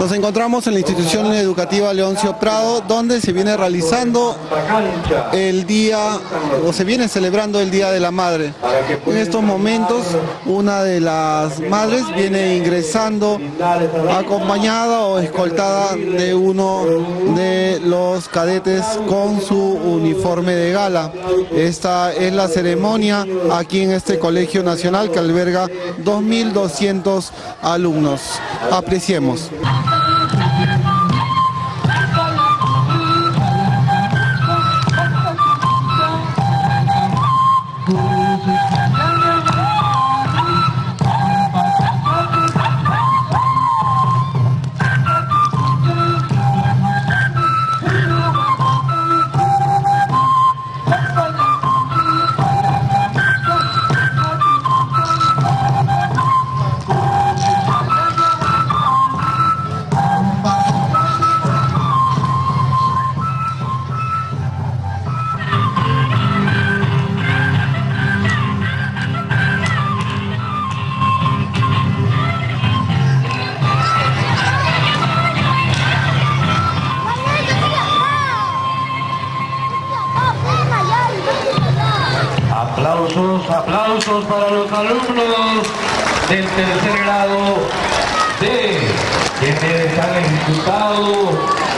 Nos encontramos en la institución educativa Leoncio Prado, donde se viene realizando el día, o se viene celebrando el Día de la Madre. En estos momentos, una de las madres viene ingresando acompañada o escoltada de uno de los cadetes con su uniforme de gala. Esta es la ceremonia aquí en este colegio nacional que alberga 2.200 alumnos. Apreciemos. Aplausos para los alumnos del tercer grado D, quienes han ejecutado